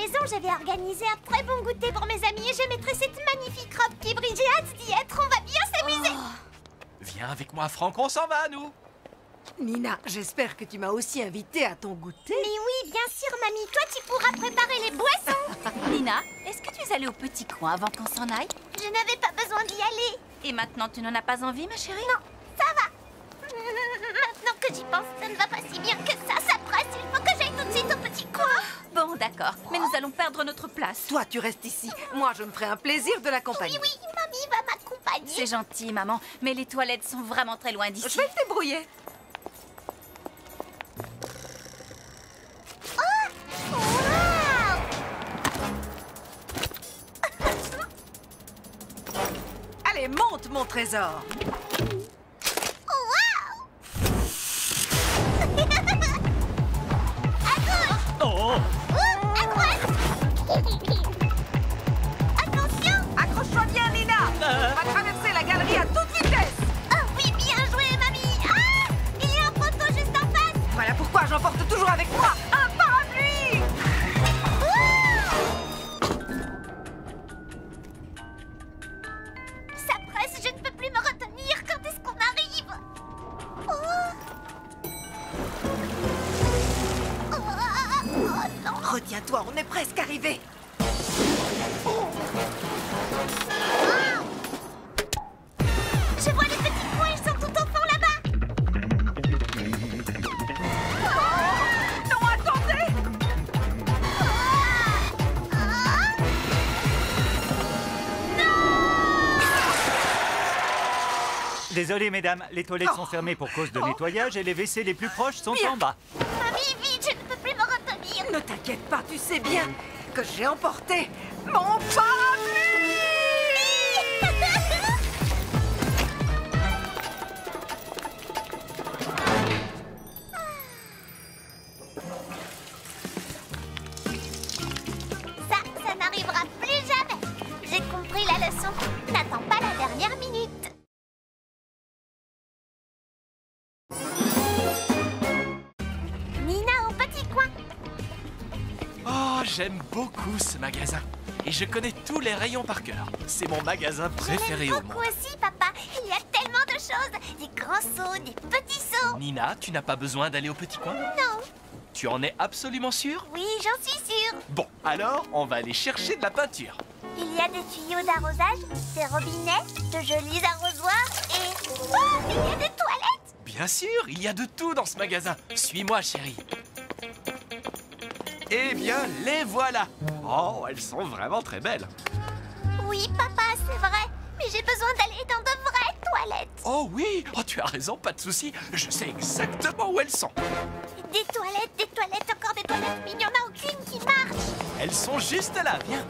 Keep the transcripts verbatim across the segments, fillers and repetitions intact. maison, j'avais organisé un très bon goûter pour mes amis et j'ai maîtrisé cette magnifique robe qui brille. J'ai hâte d'y être, on va bien s'amuser. Oh. Viens avec moi, Franck, on s'en va, nous. Nina, j'espère que tu m'as aussi invitée à ton goûter. Mais oui, bien sûr, mamie. Toi, tu pourras préparer les boissons. Nina, est-ce que tu es allée au petit coin avant qu'on s'en aille? Je n'avais pas besoin d'y aller. Et maintenant, tu n'en as pas envie, ma chérie? Non, ça va. Maintenant que j'y pense, ça ne va pas si bien que ça. Ça presse, il faut que j'aille tout de suite au petit coin. Bon, d'accord, mais nous allons perdre notre place. Toi, tu restes ici. Moi, je me ferai un plaisir de l'accompagner. Oui, oui, mamie va m'accompagner. C'est gentil, maman, mais les toilettes sont vraiment très loin d'ici. Je vais te débrouiller. Et monte mon trésor. Wow. À gauche. Oh. Oh, à droite. Attention. Accroche-toi bien, Nina. Euh. On va traverser la galerie à toute vitesse. Oh oui, bien joué, mamie. Ah, il y a un poteau juste en face. Voilà pourquoi j'emporte toujours avec moi un parapluie. Retiens-toi, on est presque arrivé. Oh. Wow. Je vois les petits coins, ils sont tout au fond là-bas. Oh. Non, attendez. Oh. Oh. Non. Désolé, mesdames, les toilettes oh. sont fermées pour cause de oh. nettoyage et les W C les plus proches sont Bien. en bas. Mamie, vite, je ne peux plus me retenir. Ne t'inquiète pas, tu sais bien que j'ai emporté mon parapluie. Ça, ça n'arrivera plus jamais. J'ai compris la leçon. N'attends pas la dernière minute. J'aime beaucoup ce magasin et je connais tous les rayons par cœur. C'est mon magasin préféré au monde. Beaucoup aussi, papa. Il y a tellement de choses. Des grands seaux, des petits seaux. Nina, tu n'as pas besoin d'aller au petit coin? Non. Tu en es absolument sûre? Oui, j'en suis sûre. Bon, alors on va aller chercher de la peinture. Il y a des tuyaux d'arrosage, des robinets, de jolis arrosoirs et... Oh, il y a des toilettes. Bien sûr, il y a de tout dans ce magasin. Suis-moi, chérie. Eh bien, les voilà. Oh, elles sont vraiment très belles. Oui, papa, c'est vrai. Mais j'ai besoin d'aller dans de vraies toilettes. Oh oui, oh, tu as raison, pas de souci. Je sais exactement où elles sont. Des toilettes, des toilettes, encore des toilettes. Mais il n'y en a aucune qui marche. Elles sont juste là, viens.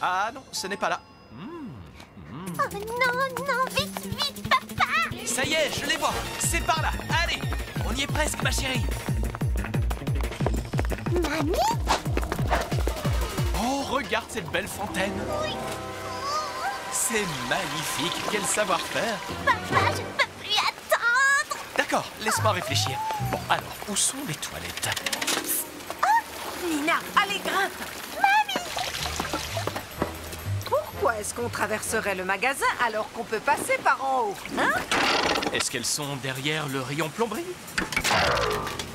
Ah non, ce n'est pas là. Mmh. Mmh. Oh non, non, vite, vite, papa. Ça y est, je les vois. C'est par là. Allez, on y est presque, ma chérie. Mamie? Oh, regarde cette belle fontaine. Oui. C'est magnifique, quel savoir-faire. Papa, je ne peux plus attendre. D'accord, laisse-moi oh. réfléchir. Bon, alors, où sont les toilettes? oh. Nina, allez, grimpe. Mamie! Pourquoi est-ce qu'on traverserait le magasin alors qu'on peut passer par en haut, hein? Est-ce qu'elles sont derrière le rayon plomberie?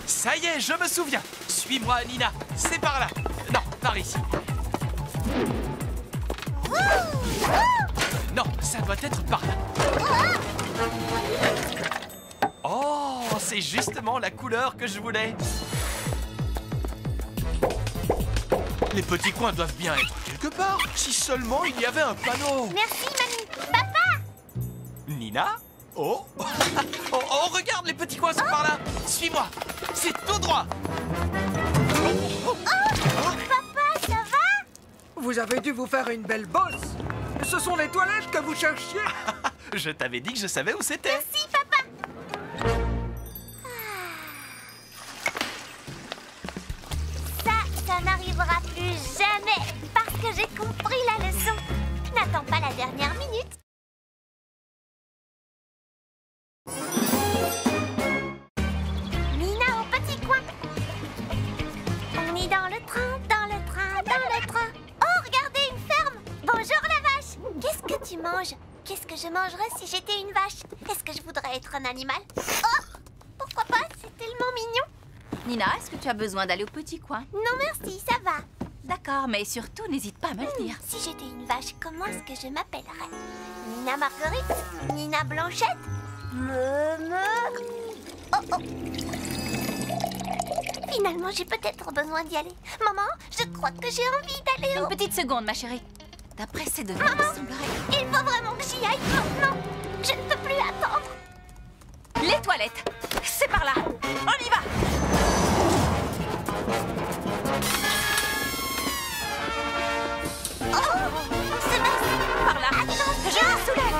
Ça y est, je me souviens. Suis-moi, Nina. C'est par là. Non, par ici. Ouh, ouh. Non, ça doit être par là. Oh, oh c'est justement la couleur que je voulais. Les petits coins doivent bien être quelque part. Si seulement il y avait un panneau. Merci, mamie. Papa. Nina? Oh. oh, oh, regarde, les petits coins sont oh. par là. Suis-moi, c'est tout droit. Oh, oh. oh papa, ça va? Vous avez dû vous faire une belle bosse. Ce sont les toilettes que vous cherchiez. Je t'avais dit que je savais où c'était. Merci, papa. Ça, ça n'arrivera plus jamais. Parce que j'ai compris la leçon. N'attends pas la dernière minute. Nina au petit coin. On est dans le train, dans le train. Qu'est-ce que je mangerais si j'étais une vache? Est-ce que je voudrais être un animal? Oh! Pourquoi pas? C'est tellement mignon! Nina, est-ce que tu as besoin d'aller au petit coin? Non merci, ça va. D'accord, mais surtout n'hésite pas à me le dire. Si j'étais une vache, comment est-ce que je m'appellerais? Nina Marguerite? Nina Blanchette? Me, me... Oh oh! Finalement, j'ai peut-être besoin d'y aller. Maman, je crois que j'ai envie d'aller au... Une petite seconde, ma chérie. D'après ces devants, il semblerait... Il faut vraiment que j'y aille maintenant. Je ne peux plus attendre. Les toilettes, c'est par là. On y va. Oh, on se baisse. Par là. Attends, je me soulève.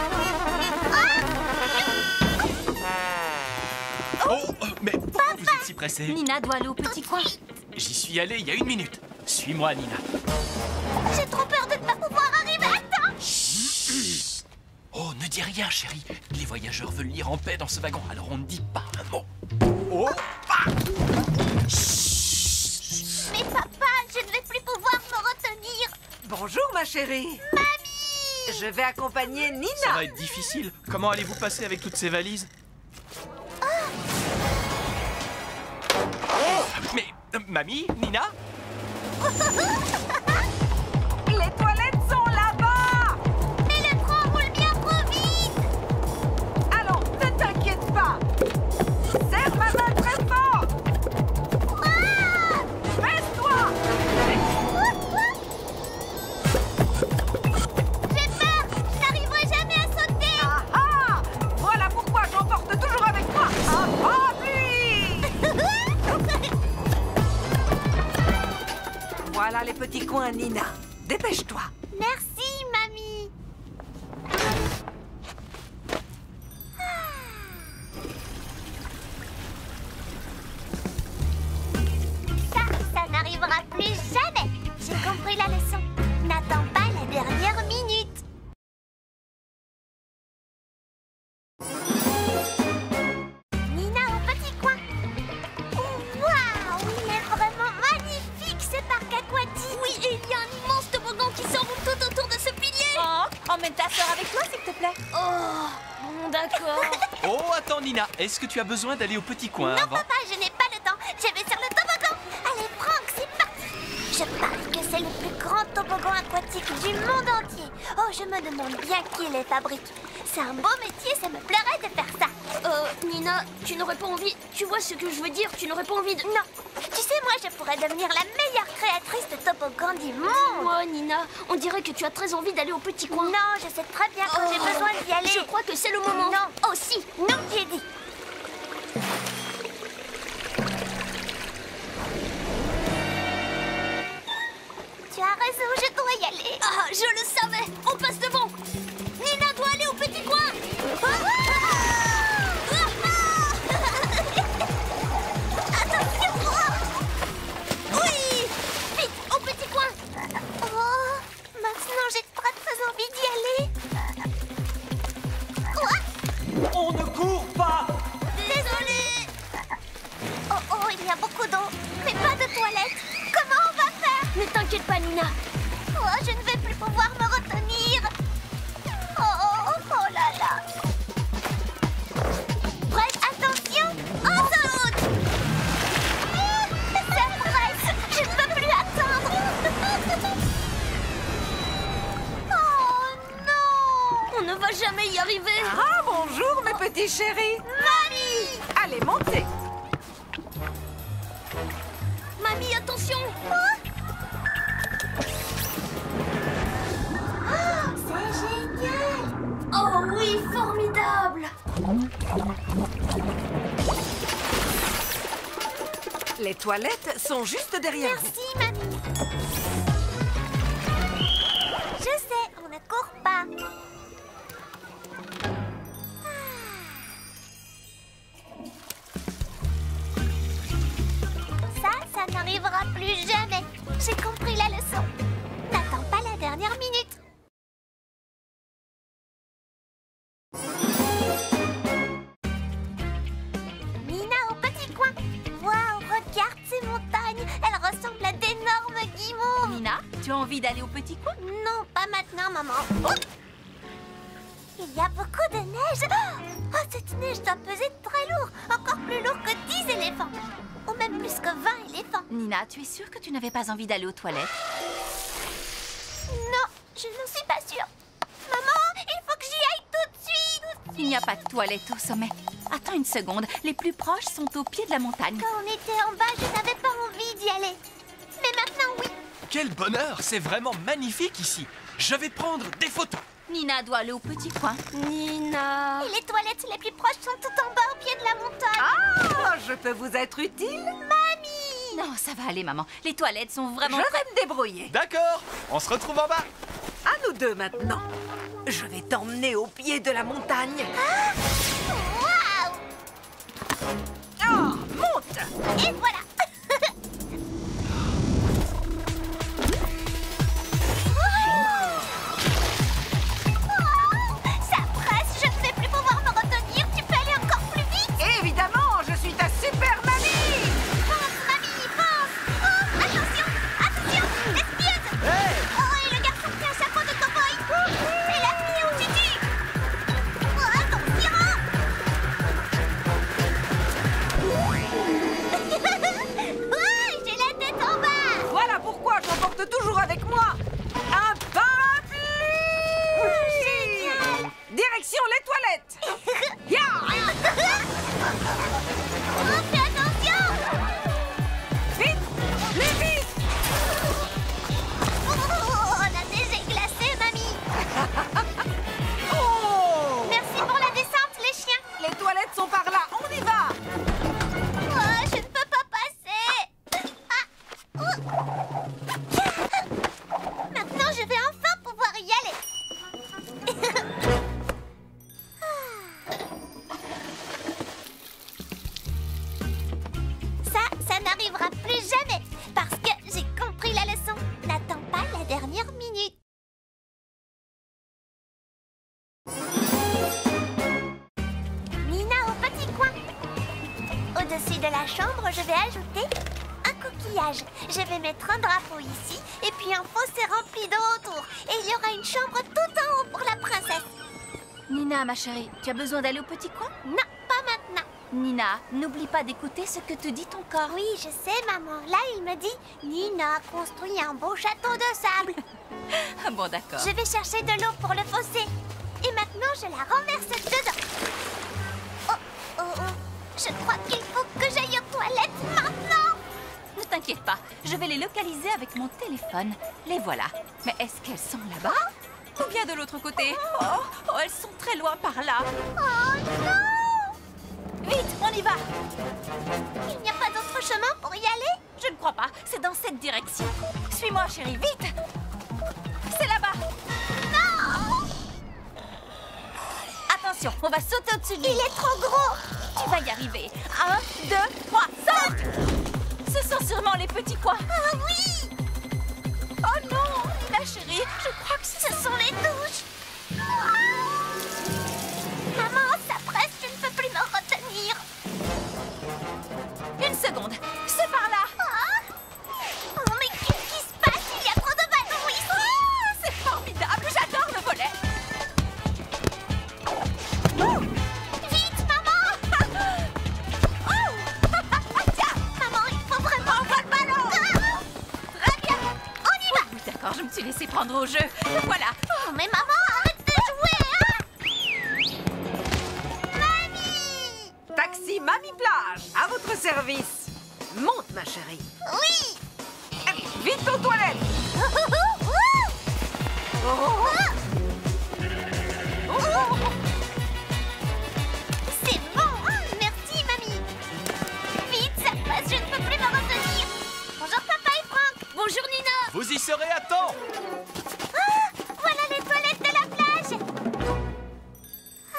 Ah. Oh. Oh, mais pourquoi Papa. vous êtes si pressée? Nina doit aller au petit coin. J'y suis allée il y a une minute. Suis-moi, Nina. J'ai trop peur de ne pas pouvoir arriver. Attends. Chut. Oh, ne dis rien, chérie. Les voyageurs veulent lire en paix dans ce wagon, alors on ne dit pas un mot. Oh. Ah. Chut. Mais papa, je ne vais plus pouvoir me retenir. Bonjour, ma chérie. Mamie. Je vais accompagner Nina. Ça va être difficile. Comment allez-vous passer avec toutes ces valises? Oh. Oh. Mais, euh, mamie, Nina. Les toilettes sont là-bas! Mais le train roule bien trop vite! Alors, ne t'inquiète pas! Serre ma main très fort! Ah! Baisse-toi! J'ai peur! Je n'arriverai jamais à sauter! Ah ah! Voilà pourquoi j'emporte toujours avec moi un parapluie! Voilà les petits coins, Nina. Dépêche-toi. Merci, mamie. Ah. Ça, ça n'arrivera plus jamais. J'ai compris la leçon. N'attends pas la dernière minute. Nina au petit coin. Waouh, il est vraiment magnifique ce parc aquatique. Oui, et il y a un immense toboggan qui s'enroule tout autour de ce pilier. Oh, emmène ta soeur avec toi, s'il te plaît. Oh, bon, d'accord. Oh, attends, Nina, est-ce que tu as besoin d'aller au petit coin non, avant? Non, papa, je n'ai pas le temps. Je vais sur le toboggan. Allez, Franck, c'est parti. Je parie que c'est le plus grand toboggan aquatique du monde entier. Oh, je me demande bien qui les fabrique. C'est un beau métier, ça me plairait de faire ça. Euh, Nina, tu n'aurais pas envie... Tu vois ce que je veux dire, tu n'aurais pas envie de... Non, tu sais, moi, je pourrais devenir la meilleure créatrice de toboggan du monde. Moi, Nina, on dirait que tu as très envie d'aller au petit coin. Non, je sais très bien quand oh. j'ai besoin d'y aller. Je crois que c'est le moment. Non, oh si, non, j'ai dit. Tu as raison, je dois y aller. Ah, je le savais, on passe devant. Nina doit aller au petit coin. Ah Nina. Oh, je ne vais plus pouvoir me retenir. Oh, oh, oh là là. Prête, attention, on saute. Ça presse, je ne peux plus attendre. Oh non. On ne va jamais y arriver. Ah, bonjour mes petits chéris. Mamie. Allez, montez. Mamie, attention. Oh. Oh oui, formidable! Les toilettes sont juste derrière. Merci, vous. Mamie. Je sais, on ne court pas. Ça, ça n'arrivera plus jamais. J'ai compris la leçon. N'attends pas la dernière minute. Nina, tu as envie d'aller au petit coin? Non, pas maintenant, maman. Oh. Il y a beaucoup de neige. Oh, cette neige doit peser très lourd. Encore plus lourd que dix éléphants. Ou même plus que vingt éléphants. Nina, tu es sûre que tu n'avais pas envie d'aller aux toilettes? Non, je n'en suis pas sûre. Maman, il faut que j'y aille tout de suite, tout de suite. Il n'y a pas de toilette au sommet. Attends une seconde, les plus proches sont au pied de la montagne. Quand on était en bas, je n'avais pas envie d'y aller. Mais maintenant, oui. Quel bonheur, c'est vraiment magnifique ici. Je vais prendre des photos. Nina doit aller au petit coin. Nina... Et les toilettes les plus proches sont tout en bas au pied de la montagne. Ah, je peux vous être utile, mamie? Non, ça va aller, maman. Les toilettes sont vraiment... Je vais me débrouiller. D'accord, on se retrouve en bas. À nous deux maintenant. Je vais t'emmener au pied de la montagne. Ah, wow. Oh, monte. Et voilà. Je vais mettre un drapeau ici, et puis un fossé rempli d'eau autour. Et il y aura une chambre tout en haut pour la princesse. Nina, ma chérie, tu as besoin d'aller au petit coin? Non, pas maintenant. Nina, n'oublie pas d'écouter ce que te dit ton corps. Oui, je sais, maman. Là, il me dit, Nina, construis un beau château de sable. Bon, d'accord. Je vais chercher de l'eau pour le fossé. Et maintenant, je la renverse dedans. Oh, oh, oh. Je crois qu'il faut que j'aille aux toilettes maintenant. Ne t'inquiète pas, je vais les localiser avec mon téléphone. Les voilà. Mais est-ce qu'elles sont là-bas? Ou bien de l'autre côté? Oh, oh, elles sont très loin par là. Oh non! Vite, on y va! Il n'y a pas d'autre chemin pour y aller? Je ne crois pas, c'est dans cette direction. Suis-moi, chérie, vite! C'est là-bas! Non! Attention, on va sauter au-dessus de lui. Il est trop gros! Tu vas y arriver. Un, deux, trois, saute! Ce sont sûrement les petits coins. Ah oui! Oh non, Nina chérie, je crois que ce sont les douches. Ah maman, ça presse, je ne peux plus me retenir. Une seconde, c'est par là. Ah oh, mais qu'est-ce qui se passe? Il y a trop de ballons ici. Ah, c'est formidable, j'adore le volet. Oh. Je me suis laissée prendre au jeu. Voilà. Oh, mais maman, arrête de jouer, hein? Mamie! Taxi Mamie Plage, à votre service. Monte, ma chérie. Oui! Allez, vite aux toilettes. Oh, oh, oh. Oh, oh, oh. C'est bon, hein? Merci, Mamie. Vite, ça passe, je ne peux plus me retenir. Bonjour, papa et Franck. Bonjour, Nina. Vous y serez à temps. Ah, voilà les toilettes de la plage. Ah.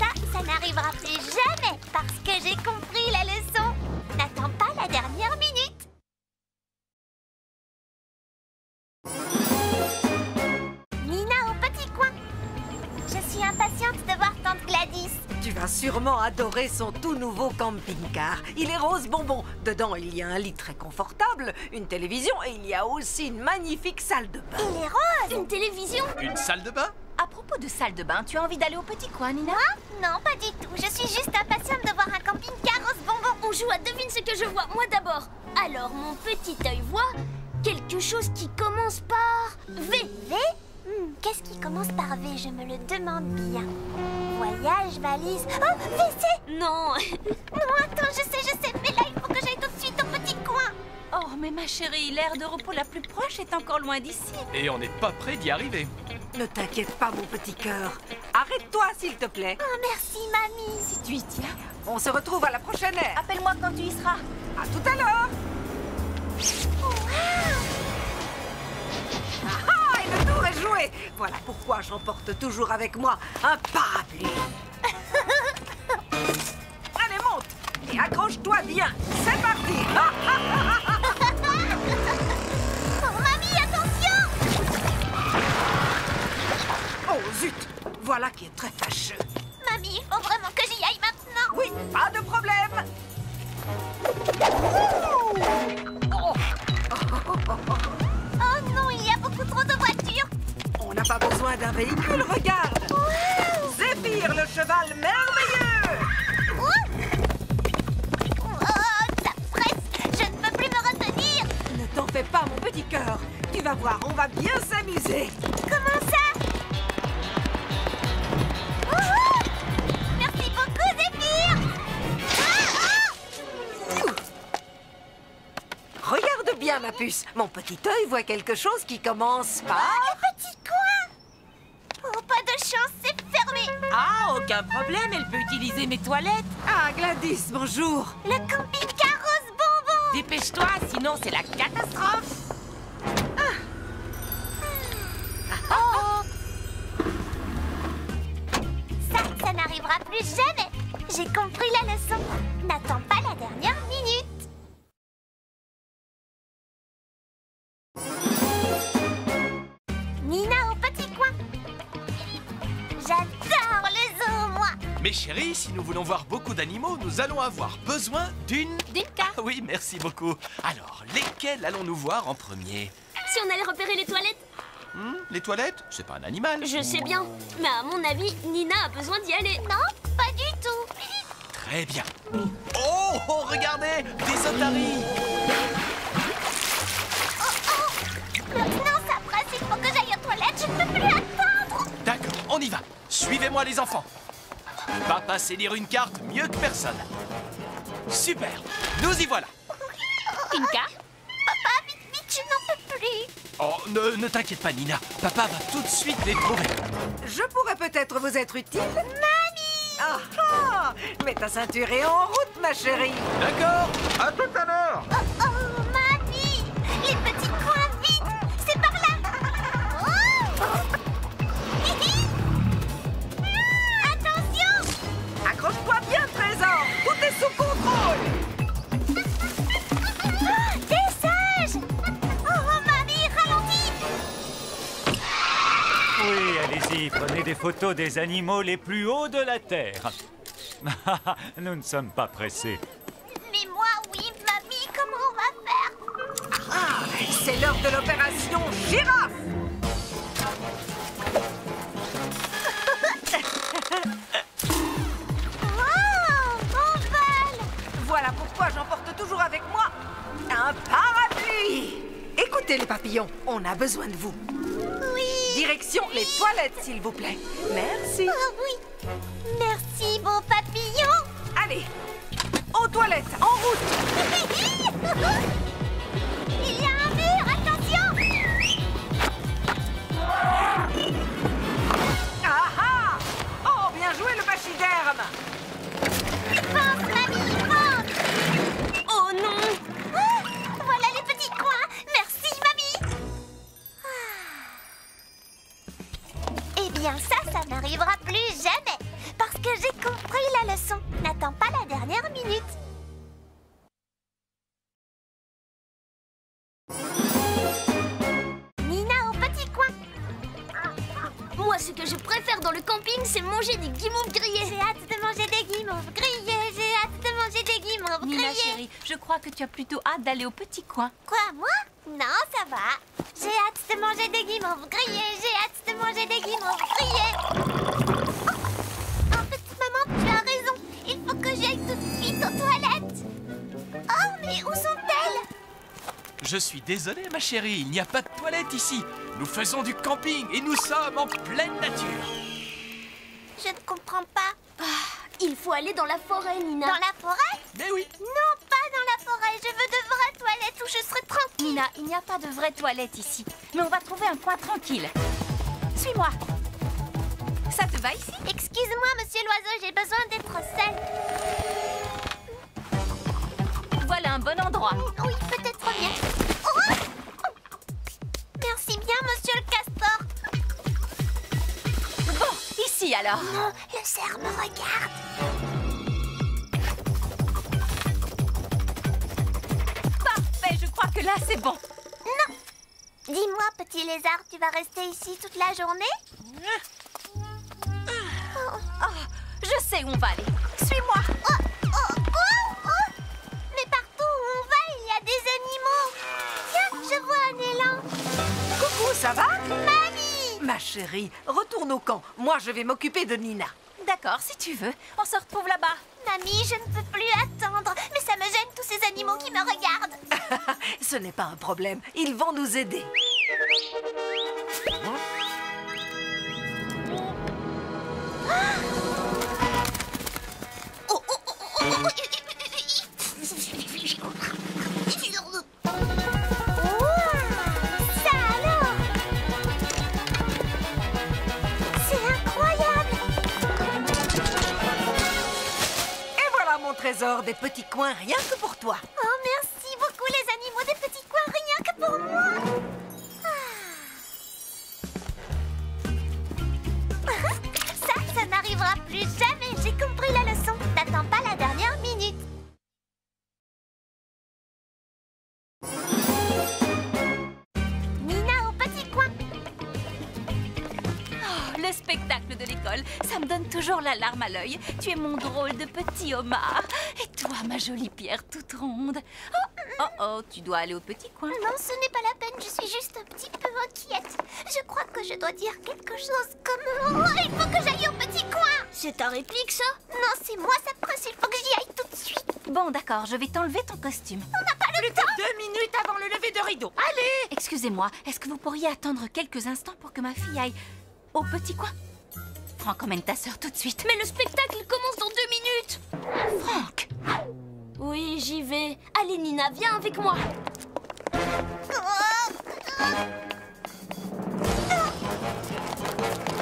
Ça, ça n'arrivera plus jamais parce que j'ai compris la leçon. N'attends pas la dernière minute. Nina au petit coin. Je suis impatiente de voir tante Gladys. Tu vas sûrement maman adorait son tout nouveau camping-car. Il est rose bonbon. Dedans, il y a un lit très confortable, une télévision et il y a aussi une magnifique salle de bain. Il est rose. Une télévision. Une salle de bain. À propos de salle de bain, tu as envie d'aller au Petit Coin, Nina? Non, pas du tout. Je suis juste impatiente de voir un camping-car rose bonbon. On joue à devine ce que je vois. Moi d'abord. Alors, mon petit œil voit quelque chose qui commence par V. V? Hmm, qu'est-ce qui commence par V? Je me le demande bien. Voyage, valise... Oh, V C! Non. Non, attends, je sais, je sais. Mais là, il faut que j'aille tout de suite au Petit Coin. Oh, mais ma chérie, l'aire de repos la plus proche est encore loin d'ici. Et on n'est pas près d'y arriver. Ne t'inquiète pas, mon petit cœur. Arrête-toi, s'il te plaît. Oh, merci, mamie. Si tu y tiens. On se retrouve à la prochaine aire. Appelle-moi quand tu y seras. À tout à l'heure. Wow. Ah, ah, et le tour est joué. Voilà pourquoi j'emporte toujours avec moi un parapluie. Allez, monte et accroche-toi bien. C'est parti. Oh, mamie, attention. Oh, zut. Voilà qui est très fâcheux. Mamie, il faut vraiment que j'y aille maintenant. Oui, pas de problème. Oh. Oh non, il y a beaucoup trop de voitures. On n'a pas besoin d'un véhicule, regarde. Wow. Zéphyr, le cheval merveilleux. Oh. Oh, ça presse, je ne peux plus me retenir. Ne t'en fais pas, mon petit cœur. Tu vas voir, on va bien s'amuser. Comment ça? Oh. Merci beaucoup, Zéphyr. Regarde bien, ma puce. Mon petit œil voit quelque chose qui commence par... Oh, le Petit Coin. Oh, pas de chance, c'est fermé. Ah, aucun problème, elle peut utiliser mes toilettes. Ah, Gladys, bonjour. Le camping-car rose bonbon. Dépêche-toi, sinon c'est la catastrophe. Ah. Ah. Oh, oh. Ça, ça n'arrivera plus jamais. J'ai compris la leçon. N'attends pas la dernière minute. Nina au Petit Coin. J'adore le zoo, moi. Mes chéris, si nous voulons voir beaucoup d'animaux, nous allons avoir besoin d'une... D'une carte. Ah, oui, merci beaucoup. Alors, lesquels allons-nous voir en premier? Si on allait repérer les toilettes. Hmm, les toilettes? C'est pas un animal. Je sais bien, mais à mon avis, Nina a besoin d'y aller. Non, pas du tout. Très bien. Oh, oh, regardez, des otaries. Je ne peux plus attendre. D'accord, on y va. Suivez-moi, les enfants. Papa sait lire une carte mieux que personne. Super, nous y voilà. Une carte? Papa, vite, vite, je n'en peux plus. Oh, ne, ne t'inquiète pas, Nina. Papa va tout de suite les trouver. Je pourrais peut-être vous être utile. Mamie! Ah, ah, mets ta ceinture et en route, ma chérie. D'accord, à tout à l'heure. Oh, oh, mamie, les petits coins, vite. C'est par là. Attention! Accroche-toi bien, Trésor! Tout est sous contrôle! Oh, t'es sage! Oh, oh, mamie, ralentis! Oui, allez-y, prenez des photos des animaux les plus hauts de la Terre. Nous ne sommes pas pressés. Mais moi, oui, mamie, comment on va faire? Ah, c'est l'heure de l'opération girafe! Voilà pourquoi j'emporte toujours avec moi un parapluie. Écoutez les papillons, on a besoin de vous. Oui. Direction oui. Les toilettes, s'il vous plaît. Merci. Oh oui. Merci, bon papillon. Allez, aux toilettes, en route. Il y a un mur, attention. Ah ah. Oh, bien joué le pachyderme. Pense, mamie, pense. Oh non. Ah, voilà les petits coins. Merci, mamie. Ah. Eh bien, ça, ça n'arrivera plus jamais. Parce que j'ai compris la leçon. N'attends pas la dernière minute. Nina au Petit Coin. Moi, ce que je préfère dans le camping, c'est manger des guimauves grillées. J'ai hâte de manger des guimauves. guimauves grillées. J'ai hâte de manger des guimauves grillées. Nina chérie, je crois que tu as plutôt hâte d'aller au petit coin. Quoi, moi? Non, ça va. J'ai hâte de manger des guimauves grillées. J'ai hâte de manger des guimauves grillées. Oh, en fait, maman, tu as raison. Il faut que j'aille tout de suite aux toilettes. Oh, mais où sont-elles? Je suis désolée, ma chérie, il n'y a pas de toilette ici. Nous faisons du camping et nous sommes en pleine nature. Je ne comprends pas. Ah, il faut aller dans la forêt, Nina. Dans la forêt? Mais oui. Non, pas dans la forêt. Je veux de vraies toilettes où je serai tranquille. Nina, il n'y a pas de vraies toilettes ici. Mais on va trouver un coin tranquille. Suis-moi. Ça te va ici? Excuse-moi, monsieur l'oiseau, j'ai besoin d'être seule. Voilà un bon endroit. Oui, peut-être bien. Merci bien, monsieur le castor. Bon, ici alors. Non, le cerf me regarde. Parfait, je crois que là c'est bon. Non. Dis-moi, petit lézard, tu vas rester ici toute la journée? Oh. Oh, je sais où on va aller. Suis-moi. Oh. Ça va? Mamie! Ma chérie, retourne au camp. Moi, je vais m'occuper de Nina. D'accord, si tu veux. On se retrouve là-bas. Mamie, je ne peux plus attendre. Mais ça me gêne, tous ces animaux qui me regardent. Ce n'est pas un problème. Ils vont nous aider. Oh, oh, oh, oh, oh, oh. Trésor des petits coins, rien que pour toi. Oh, merci beaucoup les animaux des petits coins, rien que pour moi. Ah. Ça, ça n'arrivera plus jamais. J'ai compris la leçon. N'attends pas la dernière minute. Nina au petit coin. Oh, le spectacle de l'école, ça me donne toujours la larme à l'œil. Tu es mon drôle de petit homard. Et toi, ma jolie pierre toute ronde. Oh, oh, oh, tu dois aller au petit coin. Non, ce n'est pas la peine, je suis juste un petit peu inquiète. Je crois que je dois dire quelque chose comme... Oh, il faut que j'aille au petit coin. C'est ta réplique, ça? Non, c'est moi, ça presse, il faut que j'y aille tout de suite. Bon, d'accord, je vais t'enlever ton costume. On n'a pas le Plus temps deux minutes avant le lever de rideau, allez. Excusez-moi, est-ce que vous pourriez attendre quelques instants pour que ma fille aille au petit coin? Franck, emmène ta sœur tout de suite. Mais le spectacle commence dans deux minutes. Franck. Oui, j'y vais. Allez, Nina, viens avec moi. Oh,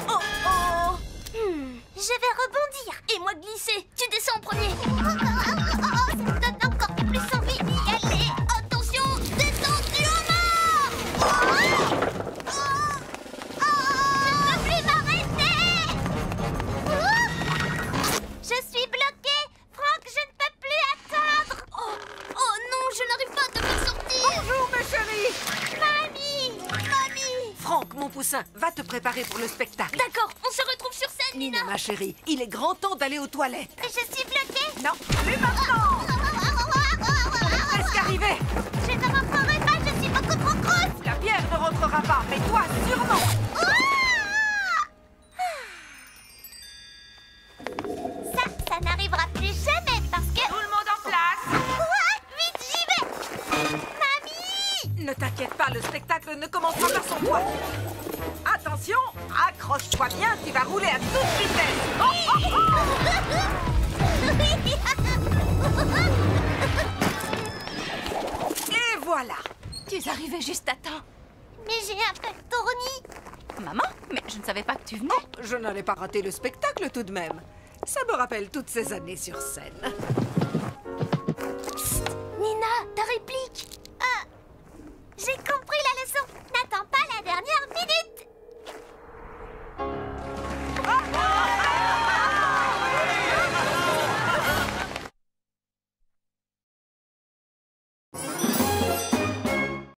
oh. Hmm, je vais rebondir. Et moi glisser. Tu descends en premier. Oh, oh, oh, oh, ça me donne encore plus envie d'y aller. Attention, descends du homard. Oh, oh, je peux plus m'arrêter. Je suis bloquée. Franck, je ne peux plus attendre. Oh, oh non, je n'arrive pas à me sortir. Bonjour, ma chérie. Mamie, mamie. Franck, mon poussin, va te préparer pour le spectacle. D'accord, on se retrouve sur scène, Nina. Nina, ma chérie, il est grand temps d'aller aux toilettes. Mais je suis bloquée. Non, plus maintenant. On est presque arrivés. Je ne rentrerai pas, je suis beaucoup trop grosse. La pierre ne rentrera pas, mais toi, sûrement. Oh, ça n'arrivera plus jamais parce que... Tout le monde en place. Quoi? Vite, j'y vais. Mamie! Ne t'inquiète pas, le spectacle ne commencera pas sans toi. Attention, accroche-toi bien, tu vas rouler à toute vitesse. Oh, oh, oh. Et voilà. Tu es arrivée juste à temps. Mais j'ai un peu tourni. Maman, mais je ne savais pas que tu venais. Oh, je n'allais pas rater le spectacle tout de même. Ça me rappelle toutes ces années sur scène. Psst, Nina, ta réplique. Euh, J'ai compris la leçon. N'attends pas la dernière